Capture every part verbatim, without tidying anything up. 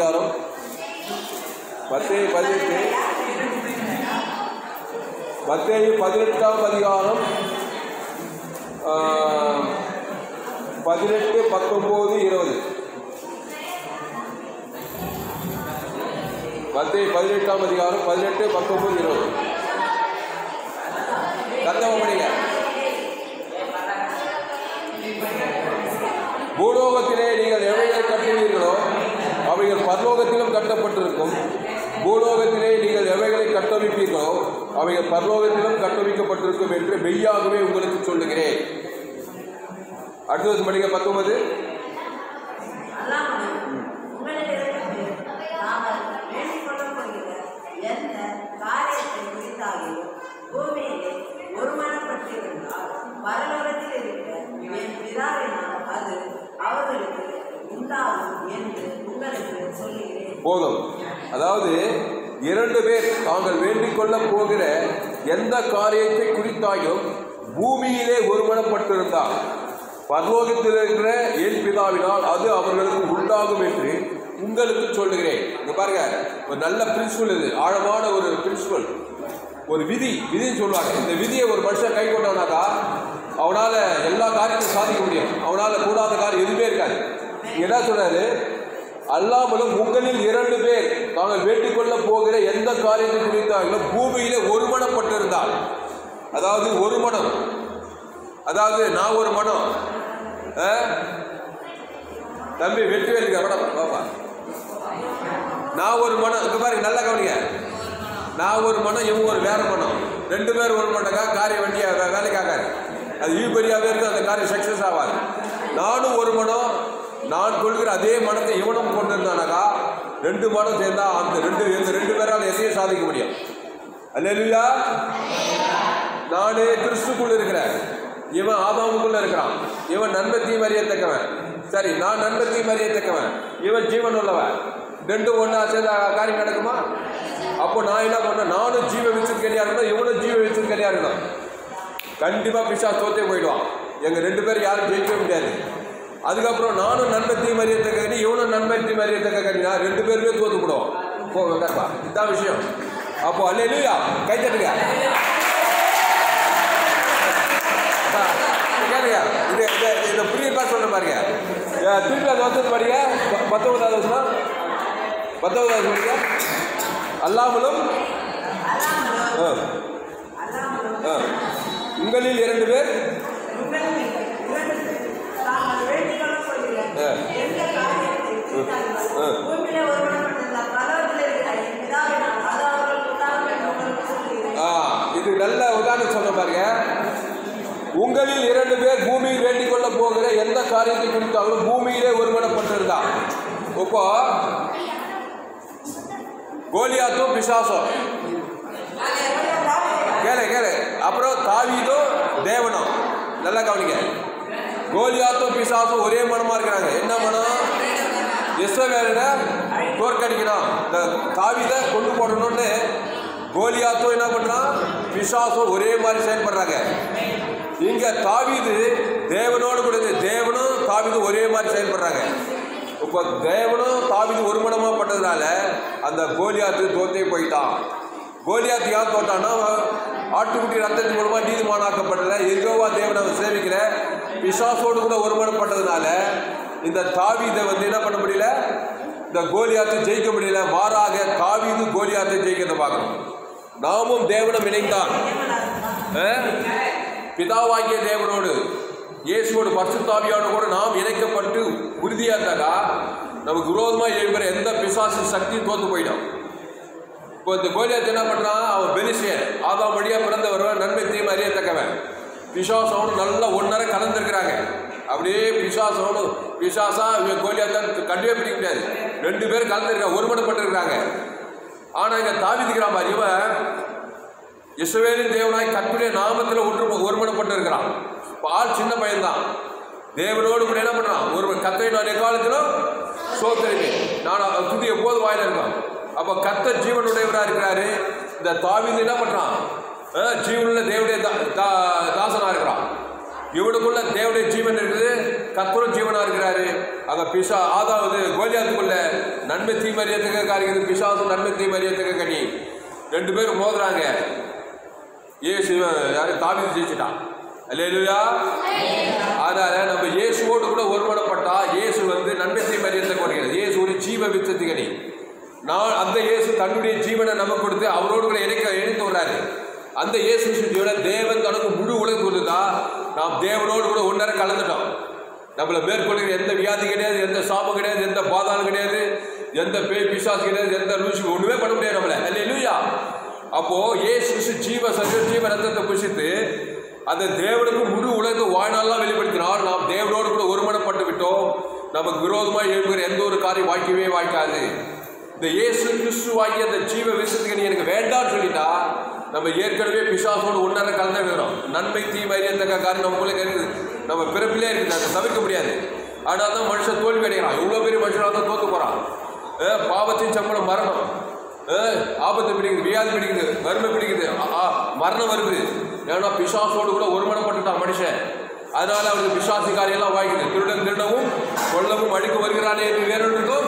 గారు பத்து பதினெட்டு மத்தேயு பதினெட்டாம் அதிகாரம் பதினெட்டு பத்தொன்பது இருபது மத்தேயு பதினெட்டாம் அதிகாரம் பதினெட்டு பத்தொன்பது இருபது கத்தவமணிங்க பூலோகத்திலே நீங்கள் எவைகளை கட்டுவீர்களோ அவைகள் பரலோகத்திலும் கட்டப்பட்டிருக்கும். பூலோகத்திலே நீங்கள் எவைகளை கட்டமைப்பீர்களோ அவைகள் பரலோகத்திலும் கட்டமைக்கப்பட்டிருக்கும் என்று மெய்யாகவே உங்களுக்கு சொல்லுகிறேன். அடுத்தது மணிக்கு பத்தொன்பது போதும். அதாவது இரண்டு பேர் தாங்கள் வேண்டிக் கொள்ள போகிற எந்த காரியத்தை குறித்தாயும் பூமியிலே ஒருமனப்பட்டிருந்தால் பரலோகத்தில் இருக்கிற என் பிதாவினால் அது அவர்களுக்கு உண்டாகும் என்று உங்களுக்கு சொல்லுகிறேன். இங்க பாருங்க, ஒரு நல்ல பிரின்சிபல், இது ஆழமான ஒரு பிரின்சிபல், ஒரு விதி. விதின்னு சொல்லுவாங்க. இந்த விதியை ஒரு மனுஷன் கை கொண்டவனாக்கா அவனால் எல்லா காரியத்தையும் சாதிக்க முடியும். அவனால் கூடாத காரியம் எதுவுமே இருக்காது. என்ன சொல்றாரு? அல்லாமலும் உங்களில் இரண்டு பேர் தாங்கள் வேண்டிக் கொள்ள போகிற எந்த காரியத்தை குறித்தாங்களோ பூமியிலே ஒரு மனப்பட்டிருந்தால், அதாவது ஒரு மனம், அதாவது நான் ஒரு மனம், தம்பி வெற்றி வேண்டிய மனம் பாப்பா, நான் ஒரு மனம். இந்த மாதிரி நல்லா கவனிங்க, நான் ஒரு மனம், இவங்க ஒரு வேற மனம், ரெண்டு பேரும் ஒரு மனக்கா காரியம் வண்டியா வேலைக்காகாது. அது ஈடுபடியாகவே இருக்குது, அந்த காரியம் சக்ஸஸ் ஆகாது. நானும் ஒரு மனம், நான் கொள்கிற அதே மனத்தை இவனும் கொண்டிருந்தானாக்கா ரெண்டு மனம் சேர்ந்தா அந்த ரெண்டு இந்த ரெண்டு பேரால் எதையும் சாதிக்க முடியும். அல்லேலூயா. நானே கிறிஸ்துக்குள்ள இருக்கிறேன், இவன் ஆதாமுக்குள்ள இருக்கிறான். இவன் நன்மை தீமை அறியத்தக்கவன், சரி நான் நன்மை தீமை அறியத்தக்கவன், இவன் ஜீவன் உள்ளவன். ரெண்டு ஒன்றா சேர்ந்த காரியம் நடக்குமா? அப்போ நான் என்ன பண்ணேன்? நானும் ஜீவ வச்சிருக்கையா இருக்கணும், இவனும் ஜீவ வச்சிருக்கையா இருக்கணும். கண்டிப்பாக பிசாசு தோற்றே போயிடுவான். எங்கள் ரெண்டு பேரும் யாரும் ஜெயிக்கவே முடியாது. அதுக்கப்புறம் நானும் நன்மை தீமை அறியத்தக்கி, இவனும் நன்மை தீமை அறியத்தக்கா, ரெண்டு பேருமே தோத்து போடுவோம். போவேண்டாப்பா, இதுதான் விஷயம். அப்போ அல்லேலூயா, கை தட்டுங்க. இது இதை புரியப்பா சொல்ல பாருங்க. திருப்பி அந்த வருஷத்து பாருங்க, பத்தொன்பதாவது வருஷம் பத்தொன்பதாவது பாருங்க. அல்லாமலும் உங்களில் இரண்டு பேர் இது நல்ல உதாரணம் சொன்ன பாருங்க. உங்களில் இரண்டு பேர் பூமியில் வேண்டிக் கொள்ள போகிற எந்த காரியத்தை குறித்தாலும் பூமியிலே ஒருமனப்பட்டிருந்தான். இப்போ கோலியாத்தும் பிசாசும் கேளு கேளு, அப்புறம் தாவீதோ தேவனோ. நல்லா கவனிங்க, கோலியாத்தும் பிசாசும் ஒரே மனமா இருக்கிறாங்க. என்ன மனம்? இஸ்ரவேலை தோற்கடிக்கணும், இந்த தாவீதை கொண்டு போடணும்னு கோலியாத்தும் என்ன பண்ணுறான்? பிசாசும் ஒரே மாதிரி செயல்படுறாங்க. இங்கே தாவீது தேவனோடு கூட, தேவனும் தாவீதும் ஒரே மாதிரி செயல்படுறாங்க. இப்போ தேவனும் தாவீது ஒரு மனமாக பட்டதுனால அந்த கோலியாத்து தோற்றே போயிட்டான். கோலியாத்து யார் தோட்டான்னா, ஆட்டுக்குட்டி ரத்தத்தின் மூலமாக நீதிமானாக்கப்படலை, எங்கோவா தேவனை சேமிக்கிற பிசாசோடு கூட ஒருமனப்பட்டதுனால இந்த தாவீதை வந்து என்ன பண்ண முடியல, இந்த கோலியாத்தை ஜெயிக்க முடியல. மாறாக தாவீது கோலியாத்தை ஜெயிக்கிறத பார்க்கணும். நாமும் தேவனும் இணைந்தான், பிதாவாகிய தேவனோடு இயேசுவோடு பரிசுத்தாவியோடு கூட நாம் இணைக்கப்பட்டு உறுதியாக இருந்தாக்கா நமக்கு விரோதமாக எழுப்புகிற எந்த பிசாசு சக்தியும் தோற்று போயிடும். இப்போ இந்த கோலியாத்தை என்ன பண்ணுறான்? அவன் பெலிசியன், ஆதாம் வழியாக பிறந்த வருவன், நன்மை தீமை அறியத்தக்கவன். பிசாசோடு நல்லா ஒன்னரை கலந்துருக்கிறாங்க. அப்படியே பிசாசோடு பிசாசா இவன் கோலியாத்தான் கண்டிப்பாக பிடிக்க முடியாது. ரெண்டு பேரும் கலந்துருக்காங்க, ஒருமனப்பட்டிருக்கிறாங்க. ஆனால் இங்கே தாவீதுங்கிற மாதிரி இவன் இஸ்ரவேலின் தேவனாய் கற்புடைய நாமத்தில் ஒன்று ஒருமனப்பட்டிருக்கிறான். இப்போ ஆள் சின்ன பையன்தான், தேவனோடு கூட என்ன பண்ணுறான்? ஒரு கத்தை நான் எக்காலத்திலும் சோத்தரிப்பேன், நான் துதி எப்போது வாயில் இருக்கான். அப்போ கத்த ஜீவனுடையவராக இருக்கிறாரு. இந்த தாவீது என்ன பண்ணுறான்? ஜீவனுள்ள தேவடைய தாசனாக இருக்கிறான். இவனுக்குள்ள தேவடைய ஜீவன் இருக்குது, கற்பூர ஜீவனாக இருக்கிறாரு. அங்கே பிசா அதாவது கோலியாத்துக்குள்ள நன்மை தீமறியத்துக்கு காரியம் பிசாசு நன்மை தீமறியத்துக்கு கனி ரெண்டு பேரும் மோதுறாங்க. இயேசு யாரு தாவீது ஜெயிச்சிட்டான். அல்லேலூயா. அதனால நம்ம இயேசுவோடு கூட ஒருமனப்பட்டா இயேசு வந்து நன்மை தீமறியத்துக்கு வருகிறது. இயேசு ஒரு ஜீவ வித்தத்து கனி. நான் அந்த இயேசு தன்னுடைய ஜீவனை நமக்கு கொடுத்து அவரோடு கூட இணைக்க இணைத்து வர்றாரு. அந்த இயேசு ஜீவனை தேவன் தனக்கு முழு உலகம் கொடுத்தா நாம் தேவனோடு கூட ஒன்றரை கலந்துட்டோம். நம்மளை மேற்கொள்கிற எந்த வியாதி கிடையாது, எந்த சாபம் கிடையாது, எந்த பாதாளம் கிடையாது, எந்த பேய் பிசாசு கிடையாது, எந்த லூசி ஒன்றுமே பண்ண முடியாது நம்மளை. அல்லேலூயா. அப்போது இயேசு ஜீவ சற்று ஜீவ ரத்தத்தை புசித்து அந்த தேவனுக்கு முழு உலகத்தை வாழ்நாளெல்லாம் வெளிப்படுத்தினால் நாம் தேவனோடு கூட ஒருமனப்பட்டு விட்டோம். நமக்கு விரோதமாக எழுப்புகிற எந்த ஒரு காரியம் வாய்க்கவே வாய்க்காது. இந்த இயேசு கிறிஸ்துவாகி அந்த ஜீவ விஷயத்துக்கு நீ எனக்கு வேண்டாம்னு சொல்லிட்டா நம்ம ஏற்கனவே பிசாசோடு ஒன்றரை கலந்த விடுறோம். நன்மை தீமை அறியத்தக்க காரியம் நமக்குள்ளே இருக்குது, நம்ம பிறப்பிலே இருக்குது, அதை தவிர்க்க முடியாது. ஆனால் தான் மனுஷன் தோல்வி அடைகிறான். எவ்வளோ பெரிய மனுஷனாக தான் தோற்று போகிறான். பாவத்தின் சம்பளம் மரணம், ஆபத்து பிடிக்குது, வியாதி பிடிக்குது, வறுமை பிடிக்குது, மரணம் வருது. ஏன்னா பிசாசோடு கூட ஒருமனம் பண்ணிட்டான் மனுஷன். அதனால் அவனுக்கு பிசாசு காரியெல்லாம் வாய்க்குது. திருடன் திருடவும் கொள்ளவும் அழிக்க வருகிறானே என்று வேறொன்றுக்கும்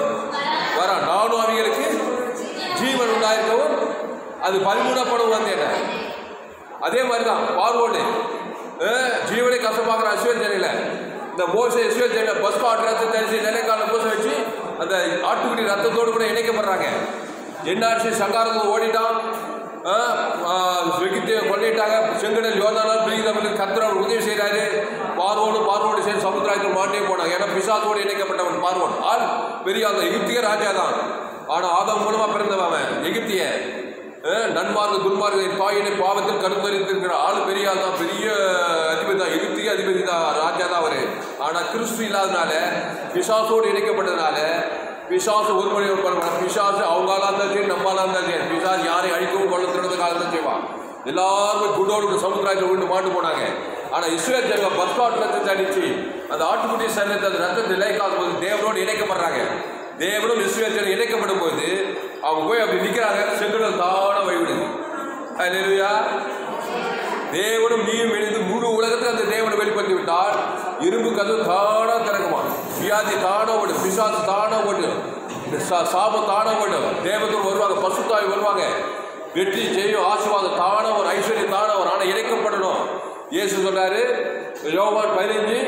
வரான். நானும் அவங்களுக்கு ஜீவன் உண்டாயிருக்கவும் அது பல்முடப்படும் வந்து என்ன. அதே மாதிரி தான் பார்வோடு ஜீவனை கஷ்டமாக்குற அஸ்வேல் ஜெயில இந்த மோசை அஸ்வேல் ஜெயில பஸ்பா ஆட்டு ரத்தம் தரிசி நிலைக்கால பூசை வச்சு அந்த ஆட்டுக்குடி ரத்தத்தோடு கூட இணைக்கப்படுறாங்க. என்னாச்சு? சங்காரத்தில் ஓடிட்டான், வெகித்து கொள்ளிட்டாங்க. செங்கடல் யோதானால் பிரிகிதவனுக்கு கத்திரவன் உதவி செய்கிறாரு. பார்வோடு பார்வோடு சேர்ந்து சமுத்திராயத்தில் மாண்டே போனாங்க. ஏன்னா பிசாசோடு இணைக்கப்பட்டவன் பார்வோன் ஆள் பெரிய அந்த எகிப்திய ராஜா தான். ஆனால் ஆதாம் மூலமாக பிறந்தவன் எகிப்திய நன்மார்க்கு துன்மார்க்கு தாயினை பாவத்தில் கருத்தரித்திருக்கிற ஆள் பெரிய ஆள் தான், பெரிய அதிபதி தான், எகிப்திய அதிபதி தான், ராஜா தான் அவர். ஆனால் கிறிஸ்து இல்லாதனால பிசாசோடு இணைக்கப்பட்டதுனால பிசாசு ஒரு மொழி பிசாசு அவங்களாக இருந்தால் சரி, நம்மளாக இருந்தால் சரி, பிசாசு யாரையும் அழிக்கவும் கொள்ளத்திறதுக்காக தான் செய்வான். எல்லாருமே குண்டோடு சமுத்திராயத்தில் விட்டு மாட்டு போனாங்க. ஆனால் இஸ்ரேல் ஜனங்க பஸ்பாட் ரத்தத்தை அடித்து அந்த ஆட்டுக்குட்டி சரீரத்தை அந்த ரத்தத்தை இலைக்காத போது தேவனோடு இணைக்கப்படுறாங்க. தேவனும் இஸ்ரேல் ஜனங்க இணைக்கப்படும் போது அவங்க போய் அப்படி நிற்கிறாங்க. செங்கடல் தான வழிவிடுது. அல்லேலூயா. தேவனும் நீயும் இணைந்து முழு உலகத்தில் அந்த தேவனை வெளிப்படுத்தி விட்டால் இரும்பு கதவு தானாக திறக்குமா, வியாதி தானாக ஓடும், பிசாசு தானாக ஓடும், சாபம் தானாக ஓடும். தேவத்தோடு வருவாங்க, பசுத்தாய் வருவாங்க, வெற்றி செய்யும், ஆசீர்வாதம் தானாக ஒரு ஐஸ்வர்யம் தானாக ஒரு. ஆனால் இணைக்கப்படணும். இயேசு சொல்கிறாரு யோவான் பதினஞ்சு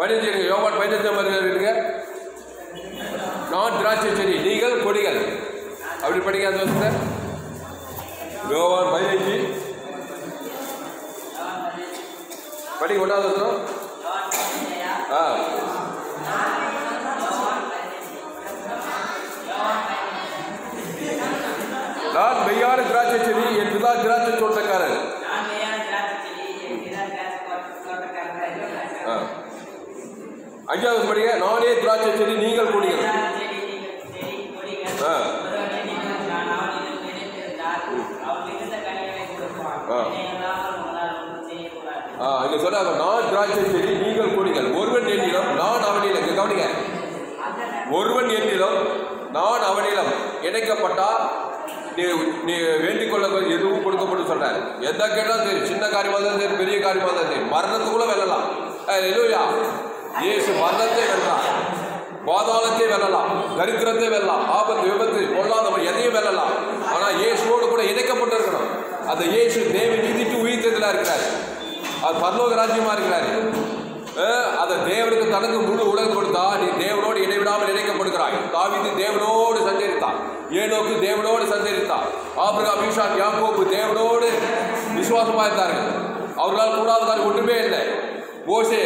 பதினஞ்சு இருக்கு யோவான் பதினஞ்சாம் பதினேழு இருக்குங்க. நான் திராட்சை செடி, நீங்கள் கொடிகள். அப்படி படிக்காத யோவான் பதினஞ்சு படி கொண்டாத ஆ நான் மெய்யான திராட்சை செடி என்றுதான் திராட்சை தோட்டக்காரர். அஞ்சாவது படிக்க நானே திராட்சை செடி, நீங்கள் கொடிகள். நான் திராட்சை செடி, நீங்கள் கொடிகள். ஒருவன் எண்ணிலும் நான் அவனிலும் கவனிங்க ஒருவன் எண்ணிலும் நான் அவனிலும் இணைக்கப்பட்டா நீ வேண்டிக் கொள்ள எதுவும் கொடுக்கப்படும் சொல்றாரு. எந்த கேட்டாலும் சரி, சின்ன காரியமாக தான் சரி, பெரிய காரியமாக தான் சரி, மரணத்துக்குள்ள வெல்லலாம். அல்லேலூயா. இயேசு மரணத்தை வெல்லலாம், பாதாளத்தை வெல்லலாம், தரித்திரத்தை வெல்லலாம், ஆபத்து விபத்து கொள்ளாதவன் எதையும் வெல்லலாம். ஆனால் இயேசுவோடு கூட இணைக்கப்பட்டிருக்கணும். அந்த இயேசு தேவ நீதிக்கு உயிர்த்ததில் இருக்கிறார், அது பரலோக ராஜ்யமாக இருக்கிறார். அதை தேவனுக்கு தனக்கு முழு உலகம் கொடுத்தா நீ தேவனோடு இடைவிடாமல் இணைக்கப்படுகிறாய். தாவீது தேவனோடு சஞ்சரித்தான், ஏனோக்கு தேவனோடு சஞ்சரித்தான், ஆபிரகாம் ஈசான் யாக்கோபு தேவனோடு விசுவாசமாக இருந்தார்கள். அவர்களால் கூடாத காரியம் ஒன்றுமே இல்லை. மோசே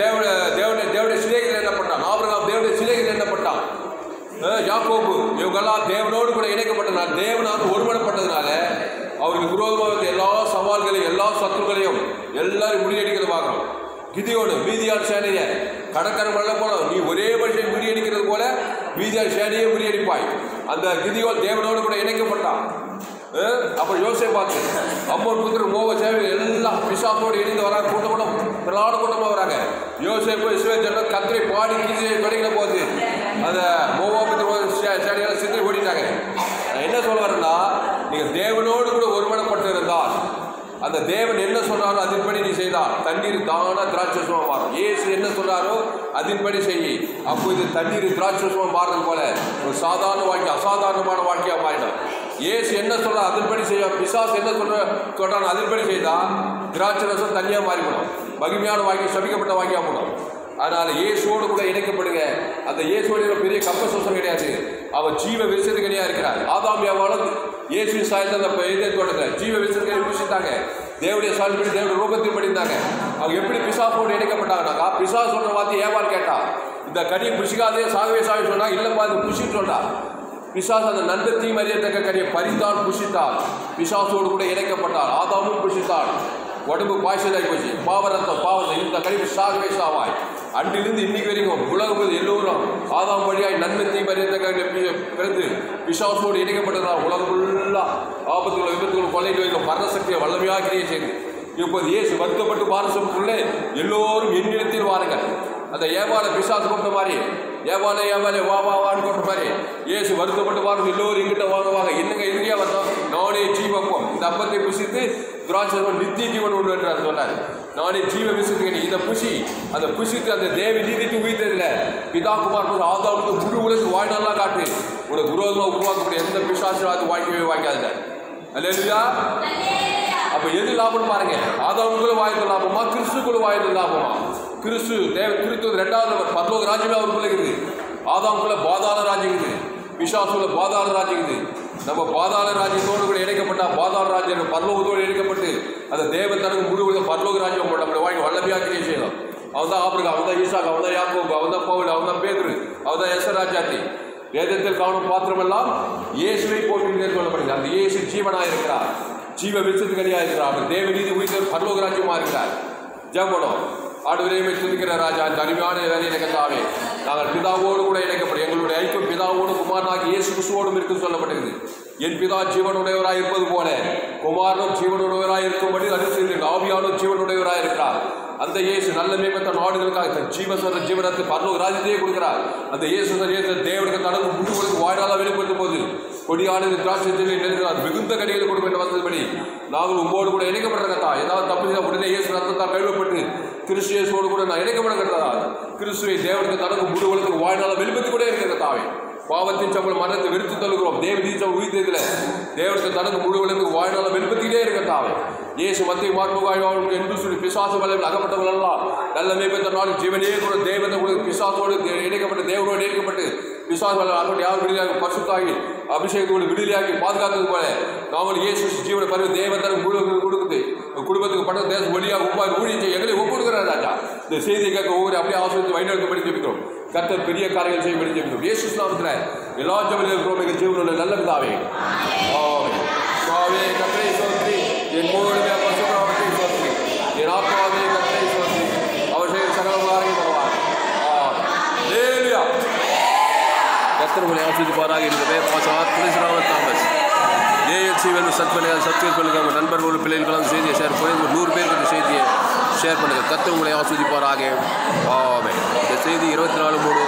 தேவ தேவனை தேவடைய சிலைகள் எண்ணப்பட்டான், ஆபிரகாம் தேவடைய சிலைகள் எண்ணப்பட்டான், யாக்கோபு இவங்கெல்லாம் தேவனோடு கூட இணைக்கப்பட்டதுனால தேவனாக ஒருமனப்பட்டதுனால அவருக்கு விரோதமாக இருந்த எல்லா சவால்களையும் எல்லா சத்துருக்களையும் எல்லாரும் முறியடிக்கிறது பார்க்கணும். கிதியோடு மீதியான் சேனையை கடற்கரை மழை போல நீ ஒரே மனுஷன் முறியடிக்கிறது போல மீதியான் சேனையை முறியடிப்பாய். அந்த கிதியோடு தேவனோடு கூட இணைக்கப்பட்டான். அப்புறம் யோசிச்சு பார்த்து அம்மன் புத்திர மோக சேவை எல்லாம் பிசாசோடு இணைந்து வராங்க. கூட்டம் கூட்டம் பிரலாட கூட்டமாக வராங்க. யோசிப்பு இஸ்ரவேல் கத்திரை பாடி கீழே தொடங்கின போது அந்த மோகா புத்திர சேனையெல்லாம் சித்திரை ஓடிட்டாங்க. நான் என்ன சொல்ல வரேன்னா நீங்கள் தேவனோடு கூட ஒருமனப்பட்டு இருந்தால் அந்த தேவன் என்ன சொல்றாரோ அதின்படி நீ செய்தால் தண்ணீர் தான திராட்சரசமாக மாறும். இயேசு என்ன சொல்றாரோ அதின்படி செய். அப்போ இது தண்ணீர் திராட்சரசமாக மாறுறது போல ஒரு சாதாரண வாழ்க்கை அசாதாரணமான வாழ்க்கையாக மாறிடும். இயேசு என்ன சொல்ற அதின்படி செய்ய, பிசாசு என்ன சொல்ற சொல்றான் அதின்படி செய்தால் திராட்சரசம் தண்ணியாக மாறிவிடும், மகிமையான வாழ்க்கை சபிக்கப்பட்ட வாழ்க்கையாக போடும். அதனால் இயேசுவோடு கூட இணைக்கப்படுங்க. அந்த இயேசுவோட பெரிய கப்ப சோசம் கிடையாது, அவர் ஜீவ விசர்க்கனியாக இருக்கிறார். ஆதாமியாவால் இயேசுவின் சாயத்தை அந்த இதை தொடங்க ஜீவ விசர்க்கனை விசித்தாங்க, தேவடைய சாயல் படி தேவடைய ரூபத்தில் படிந்தாங்க. அவங்க எப்படி பிசாசோடு இணைக்கப்பட்டாங்கனாக்கா, பிசாசு சொல்கிற வார்த்தை ஏவாள் கேட்டா, இந்த கடியை பிடிச்சிக்காதே சாகவே சாக சொன்னா, இல்லைப்பா அது புஷின்னு சொல்றா. பிசாசு அந்த நன்மத்தையும் அறியத்தக்க கடியை பறித்தால் புஷித்தாள், பிசாசோடு கூட இணைக்கப்பட்டாள். ஆதாமும் புஷித்தாள், உடம்பு பாய்ச்சலாகி போச்சு, பாவரத்தம் பாவத்தை, இந்த கடிவு சாகவே சாவாய். அன்றிலிருந்து இன்னைக்கு வரைக்கும் உலகம் எல்லோரும் ஆதாம் வழியாய் நன்மத்தை மரியத்தக்காக பிறந்து பிசாசோடு இணைக்கப்பட்டதால் உலகம் உள்ள ஆபத்துக்கள், விபத்துக்கள், கொலைகள் வைக்கும் மரணசக்தியை வல்லமையாக்கியே செய்து இப்போது இயேசு வருத்தப்பட்டு பாரசத்துக்குள்ளே எல்லோரும் எண்ணிடத்தில் வாருங்கள். அந்த ஏவாள பிசாசு போட்ட மாதிரி, ஏவாளே ஏவாலே வா வா வான்னு போட்ட மாதிரி இயேசு வருத்தப்பட்டு பாருங்கள், எல்லோரும் எங்கிட்ட வாங்குவாங்க. என்னங்க எதிரியா வந்தோம், நானே ஜீவப்பம், இந்த அப்பத்தை புசித்து திராட்சரசம் நித்திய ஜீவன் உண்டு என்றார் சொன்னார். நானே ஜீவ விசுத்துக்கணி, இதை புசி, அந்த புசித்து அந்த தேவி நீதிட்டு உயிர்த்ததில்லை. பிதா குமார் போது ஆதாவுக்கு முழு உலக வாழ்நாளாக காட்டு, உனக்கு விரோதமாக உருவாக்கக்கூடிய எந்த பிசாசுவாது வாழ்க்கையே வாய்க்காதுல. அல்லேலூயா. அப்போ எது லாபம்னு பாருங்க, ஆதாவுக்குள்ள வாய்ந்த லாபமா, கிறிஸ்துக்குள்ள வாய்ந்த லாபமா? கிறிஸ்து தேவ கிறிஸ்து ரெண்டாவது பத்லோக ராஜ்யமே அவருக்குள்ள இருக்குது. ஆதாவுக்குள்ள பாதாள ராஜ்யம் இருக்குது, பிசாசுக்குள்ள பாதாள ராஜ்யம் இருக்குது. நம்ம பாதாள ராஜ்யத்தோடு கூட இணைக்கப்பட்டால் பாதாள ராஜ்யம் பரலோகத்தோடு இணைக்கப்பட்டு அந்த தேவன் தனக்கு முழுவதும் பரலோக ராஜ்யம் போட்டு நம்மளை வாங்கி வல்லமையாக்கியே செய்யலாம். அவன் தான் ஆபிரகாம், அவன் தான் ஈசாக்கு, அவன் தான் யாக்கோபு, அவன் தான் பவுல், அவன் தான் பேதுரு, அவன் தான் எசராஜாத்தி. வேதத்தில் காணும் பாத்திரமெல்லாம் இயேசுவை போட்டு மேற்கொள்ளப்படுகிறது. அந்த இயேசு ஜீவனாக இருக்கிறார், ஜீவ விசுத்துக்கனியாக இருக்கிறார், அவர் தேவ நீதி உயிர் பரலோக ராஜ்யமாக இருக்கிறார். ஜெபம். ஆடுவரையுமே சிந்திக்கிற ராஜா, அந்த அருமையான வேலையை இணைக்கத்தாவே நாங்கள் பிதாவோடு கூட இணைக்கப்படும். எங்களுடைய ஐக்கியம் பிதாவோடு குமாரனாக இயேசு கிறிஸ்துவோடும் இருக்குன்னு சொல்லப்பட்டது. என் பிதா ஜீவனுடையவராக இருப்பது போல குமாரனும் ஜீவனுடையவராக இருக்கும்படி அனுசரித்து ஆவியானும் ஜீவனுடையவராக இருக்கிறார். அந்த இயேசு நல்ல மேம்பட்ட நாடுகளுக்காக தன் ஜீவசர ஜீவனத்தை பரலோக ராஜ்யத்தையே கொடுக்கிறார். அந்த இயேசு தேவனுக்கு தனது முடிவுகளுக்கு வாய்நாளாக வெளிப்படுத்தும் போது கொடியானது திராட்சத்தில் நினைக்கிறார், மிகுந்த கடைகளை கொடுக்க வேண்டும் வந்தபடி நாங்கள் உங்களோடு கூட இணைக்கப்படுறதா? ஏதாவது தப்பு செய்தால் உடனே இயேசு ரத்தத்தால் கழுவப்பட்டு கிறிஸ்து இயேசுவோடு கூட நான் இணைக்கப்படுகிறதா? கிறிஸ்துவை தேவனுக்கு தனது முடிவுகளுக்கு வாய்நாளாக வெளிப்படுத்தி கூட இருக்கிறதாவே பாவத்தின் சம்பளம் மரணத்தை வெறுத்து தழுகிறோம். தேவ நீச்சம் உயிர்த்ததில் தேவனுக்கு தனது முடிவுகளுக்கு வாய்நாளாக வெளிப்படுத்திக்கிட்டே இருக்கிறதாவே இயேசு மத்திய மாற்றுவாழ்வாள் என்று சொல்லி பிசாச வலையில் அகப்பட்டவர்களெல்லாம் நல்ல மேம்பட்ட நாளும் ஜீவனே கூட தேவத்தை உங்களுக்கு பிசாசோடு இணைக்கப்பட்டு தேவனோடு இணைக்கப்பட்டு பிசாச வலையில் அகப்பட்டு யாரும் விடுதலையாக பசுத்தாகி அபிஷேகத்தோடு விடுதலையாகி பாதுகாத்தது போல நாங்கள் இயேசு ஜீவனை பருவ தேவத்தை கொடுக்குது குடும்பத்துக்கு பட்ட தேசம் வழியாக ஒப்பாறு ஊழியத்தை எங்களை ஒப்புடுகிறார் ராஜா. இந்த செய்தியை கேட்க ஒவ்வொரு அப்படியே ஆசிரியத்தை வழிநடத்தப்படி ஜெபிக்கிறோம். கர்த்தர் பெரிய காரியங்கள் செய்யப்படி ஜெபிக்கிறோம். இயேசு நாமத்தில் எல்லா ஜபங்களும் எங்கள் ஜீவனுடைய நல்ல விதாவே. ஆமென். கர்த்தரே ஸ்தோத்திரம். என் மூடு சத்வர்கள் நண்பர்கள் பிள்ளைகளுக்கெல்லாம் செய்தியை ஷேர் பண்ணி நூறு பேருக்கு செய்தியை ஷேர் பண்ணுங்கள். கர்த்தர் உங்களை ஆசீர்வதிப்பாராக. ஆமென். இந்த செய்தி இருபத்தி நாலு மூணு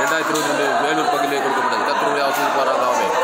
ரெண்டாயிரத்தி இருபத்தி ரெண்டு வேலூர் பகுதியிலே கொடுக்கப்பட்டது. கர்த்தர் உங்களை ஆசீர்வதிப்பாராக. ஆமென்.